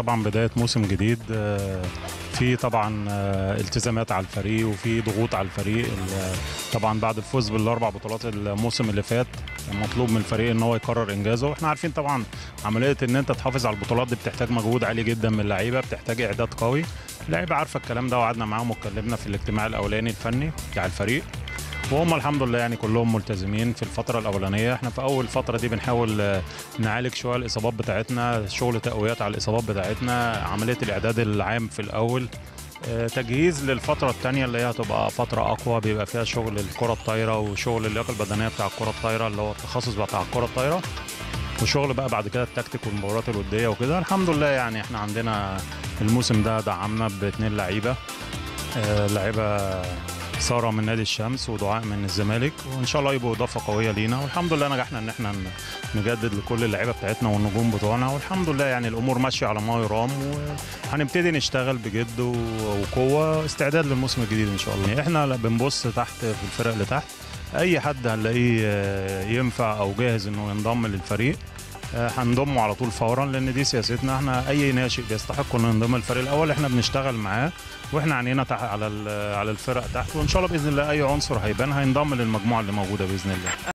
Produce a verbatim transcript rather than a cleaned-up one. طبعا بداية موسم جديد في طبعا التزامات على الفريق وفي ضغوط على الفريق. طبعا بعد الفوز بالاربع بطولات الموسم اللي فات مطلوب من الفريق ان هو يكرر انجازه، واحنا عارفين طبعا عملية ان انت تحافظ على البطولات دي بتحتاج مجهود عالي جدا من اللعيبة، بتحتاج اعداد قوي. اللعيبة عارفة الكلام ده، وقعدنا معاهم واتكلمنا في الاجتماع الاولاني الفني بتاع الفريق، وهم الحمد لله يعني كلهم ملتزمين. في الفترة الأولانية احنا في أول فترة دي بنحاول نعالج شوية الإصابات بتاعتنا، شغل تقويات على الإصابات بتاعتنا، عملية الإعداد العام في الأول، تجهيز للفترة الثانية اللي هي هتبقى فترة أقوى بيبقى فيها شغل الكرة الطايرة وشغل اللياقة البدنية بتاع الكرة الطايرة اللي هو التخصص بتاع الكرة الطايرة، وشغل بقى بعد كده التكتيك والمباريات الودية وكده. الحمد لله يعني احنا عندنا الموسم ده دعمنا باتنين لعيبة، لعيبة سارة من نادي الشمس ودعاء من الزمالك، وان شاء الله يبقوا اضافه قويه لينا. والحمد لله نجحنا ان احنا نجدد لكل اللعيبه بتاعتنا والنجوم بتوعنا، والحمد لله يعني الامور ماشيه على ما يرام، وهنبتدي نشتغل بجد وقوه استعداد للموسم الجديد ان شاء الله. يعني احنا بنبص تحت في الفرق اللي تحت، اي حد هنلاقيه ينفع او جاهز انه ينضم للفريق هنضمه على طول فورا، لان دي سياستنا احنا. اي ناشئ بيستحق انه ينضم الفريق الاول احنا بنشتغل معاه، واحنا عينينا على على الفرق تحت، وان شاء الله باذن الله اي عنصر هيبان هينضم للمجموعه اللي موجوده باذن الله.